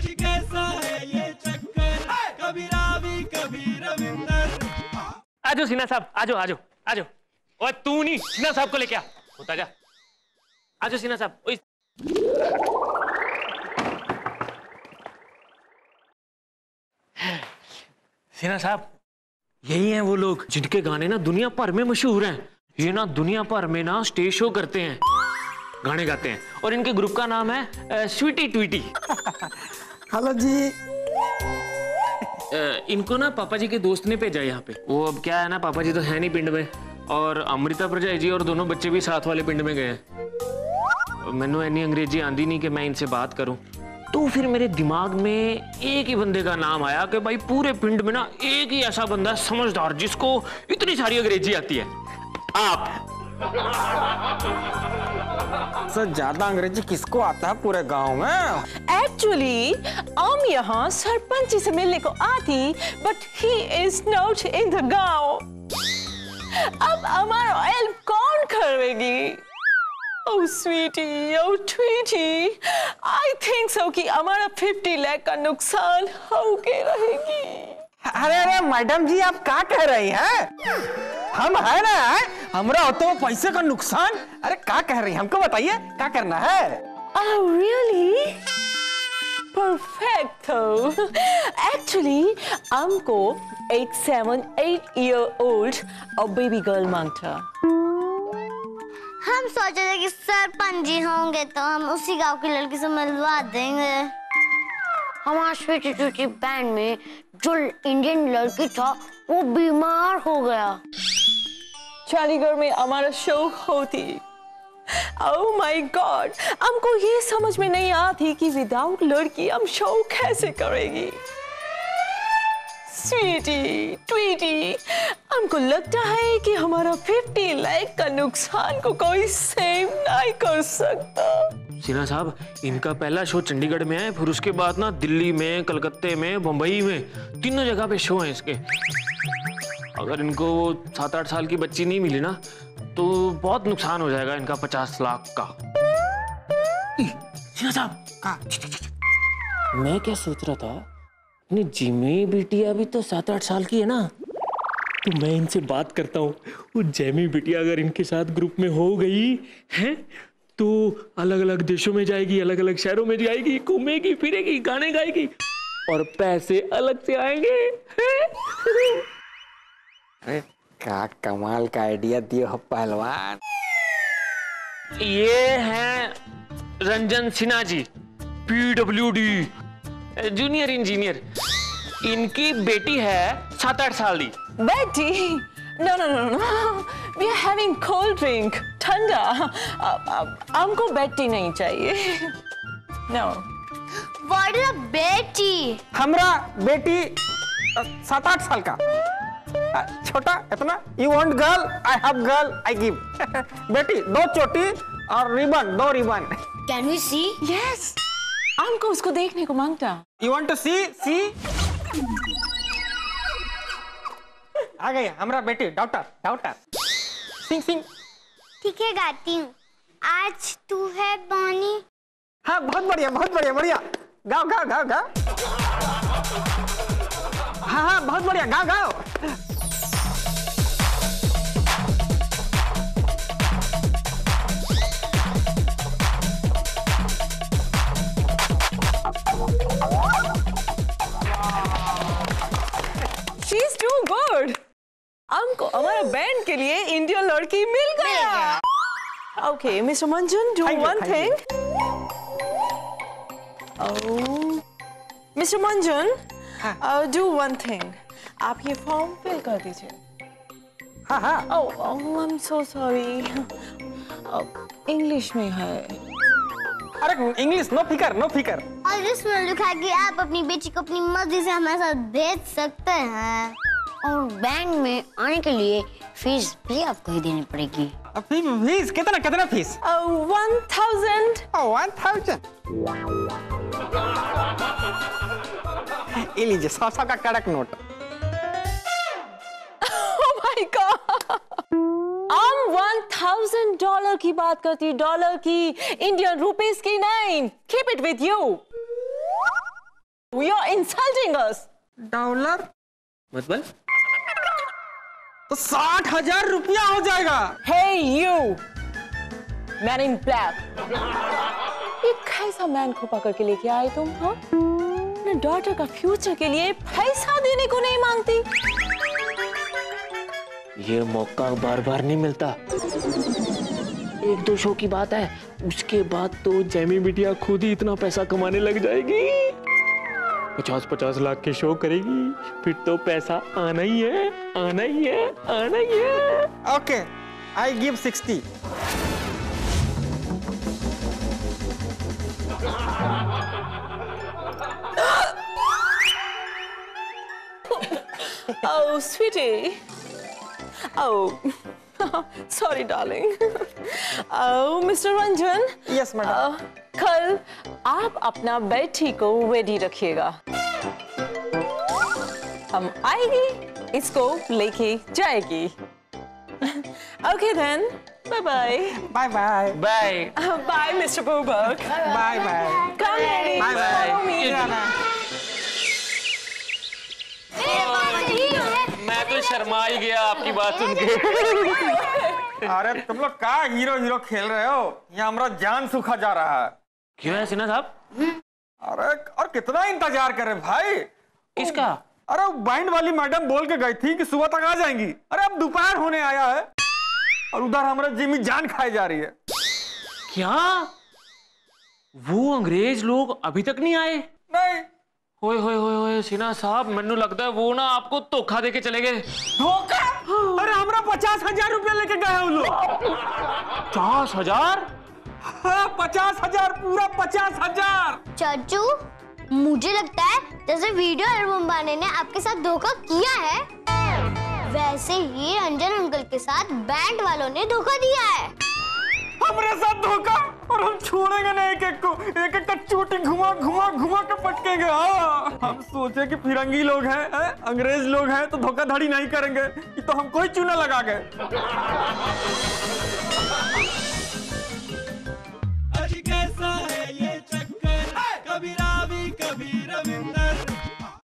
कभी कैसा है ये चक्कर, कभी रावी कभी रविंदर। आजो सिन्हा साहब, आजो आजो आजो। और तू नहीं सिन्हा साहब को लेके आ, होता जा। आजो सिन्हा साहब। सिन्हा साहब, यही हैं वो लोग जिनके गाने ना दुनिया भर में मशहूर हैं। ये ना दुनिया भर में ना स्टेज शो करते हैं, गाने गाते हैं। और इनके ग्रुप का नाम है स्वीटी ट्विटी। हेलो जी। इनको ना पापा जी के दोस्त ने भेजा यहाँ पे। वो अब क्या है ना, पापा जी तो है नहीं पिंड में, और अमृता प्रजाई जी और दोनों बच्चे भी साथ वाले पिंड में गए हैं। मैनू इतनी अंग्रेजी आंदी नहीं कि मैं इनसे बात करूं, तो फिर मेरे दिमाग में एक ही बंदे का नाम आया कि भाई पूरे पिंड में ना एक ही ऐसा बंदा समझदार जिसको इतनी सारी अंग्रेजी आती है। आप सर, ज्यादा अंग्रेजी किसको आता है पूरे गांव में? एक्चुअली हम यहाँ सरपंच से मिलने को आती, but he is not in the गांव। अब हमारा हेल्प कौन करेगी? Oh sweetie, oh tweetie, I think so कि हमारा 50 लाख का नुकसान हो के रहेगी। अरे अरे मैडम जी, आप क्या कह रही हैं? हम है ना, हमरा तो पैसे का नुकसान। अरे क्या कह रही है, हमको बताइए क्या करना है। Oh really? Perfecto. Actually, हमको एक 7-8 ईयर ओल्ड और बेबी गर्ल मांगता। हम सोचे थे कि सरपंच जी होंगे तो हम उसी गांव की लड़की से मिलवा देंगे। हमारा स्वीटी ट्विटी बैंड में जो इंडियन लड़की था वो बीमार हो गया। चंडीगढ़ में हमारा शो होती। Oh my God, हमको ये समझ में नहीं आती कि विदाउट लड़की हम शो कैसे करेगी। स्वीटी ट्वीटी, हमको लगता है कि हमारा 50 लाख का नुकसान को कोई सेव नहीं कर सकता। सिन्हा साहब, इनका पहला शो चंडीगढ़ में है, फिर उसके बाद ना दिल्ली में, कलकत्ते में, बम्बई में, तीनों जगह पे शो हैं इसके। अगर इनको 7-8 साल की बच्ची नहीं मिली ना तो बहुत नुकसान हो जाएगा इनका 50 लाख का। सिन्हा साहब, कहा मैं क्या सोच रहा था, अपनी जिमी बिटिया भी तो 7-8 साल की है ना, तो मैं इनसे बात करता हूँ। वो जैमी बिटिया अगर इनके साथ ग्रुप में हो गई है तो अलग अलग देशों में जाएगी, अलग अलग शहरों में जाएगी, घूमेगी फिरेगी, गाने गाएगी और पैसे अलग से आएंगे। अरे क्या कमाल का आइडिया दिए हो पहलवान। ये हैं Ranjan Sinha ji, PWD junior engineer. इनकी बेटी है 7-8 साल की। बेटी? No no no no, we are having cold drink, ठंडा। हमको बेटी नहीं चाहिए। नो व्हाट इज अ बेटी? हमरा बेटी 7-8 साल का, छोटा इतना। You want girl, I have girl, I give. बेटी 2 चोटी और ribbon, 2 ribbon. Can we see? Yes, हमको उसको देखने को मांगता। You want to see? See? आ गई हमरा बेटी, डॉक्टर डॉक्टर। सिंग सिंग। ठीक है, गाती हूँ। आज तू है बॉनी। हाँ, बहुत बढ़िया बहुत बढ़िया बढ़िया। गाओ गाओ गाओ गाओ। हाँ हाँ, बहुत बढ़िया, गाओ गाओ। हमको हमारा बैंड के लिए इंडियन लड़की मिल गया। Okay mister Manjan, do one thing. Mister Manjan, do one thing, आप ये फॉर्म फिल कर दीजिए। हाँ हाँ। Oh I am so sorry, English में है। अरे इंग्लिश नो फिकर नो फिकर। और इसमें लिखा कि आप अपनी बेटी को अपनी मर्जी से हमारे साथ भेज सकते हैं, और बैंक में आने के लिए फीस भी आपको ही देनी पड़ेगी। फीस कितना कितना फीस? 1000। 1000। ये लीजिए 100 का कड़क नोट। Oh my God! हम $1000 की बात करती, डॉलर की, इंडियन रुपीस की नहीं। Keep it with you. You are insulting us. Dollar मतलब तो 60,000 रुपया हो जाएगा। Hey you, man in black. ये कैसा मैन को पकड़ के लेके आए तुम? हाँ? अपने डॉटर का फ्यूचर के लिए पैसा देने को नहीं मांगती। ये मौका बार बार नहीं मिलता। 1-2 शो की बात है, उसके बाद तो जैमी बिटिया खुद ही इतना पैसा कमाने लग जाएगी। 50-50 लाख के शो करेगी, फिर तो पैसा आना ही है, आना ही है, आना ही है। Okay, I give 60. Oh, sweetie. Oh. Sorry, darling. Oh, Mr. Ranjan. Yes, madam. कल आप अपना बैठी को रेडी रखिएगा। हम आएगी, इसको लेके जाएगी। Okay then. Bye bye. Bye bye. Bye. Bye, Mr. Boberg. Bye bye. Come, ladies. Bye bye. मैं तो शर्मा ही गया आपकी बात सुन के। अरे तुम लोग क्या हीरो हीरो खेल रहे हो? यहाँ हमारा जान सूखा जा रहा है। क्यों है सिन्हा साहब? अरे और कितना इंतजार करे भाई? किसका? अरे बैंड वाली मैडम बोल के गई थी कि सुबह तक आ जाएंगी। अरे अब दोपहर होने आया है और उधर हमारा जिमी जान खाई जा रही है। क्या वो अंग्रेज लोग अभी तक नहीं आए? नहीं। होए होए होए होए सिन्हा साहब, मैंने लगता है वो ना आपको धोखा देके चले गए। धोखा? अरे हमरा 50,000 रुपया लेके गए हैं वो लोग। 50,000? हाँ 50,000, पूरा 50,000। चाचू, मुझे लगता है जैसे वीडियो एल्बम वाले ने आपके साथ धोखा किया है, वैसे ही रंजन अंकल के साथ बैंड वालों ने धोखा दिया है। हमारे साथ धोखा? और हम छोड़ेंगे ना एक एक का चोटी घुमा के पटकेंगे। हाँ हम सोचे कि फिरंगी लोग हैं, अंग्रेज लोग हैं तो धोखाधड़ी नहीं करेंगे, तो हमको ही चूना लगा गए।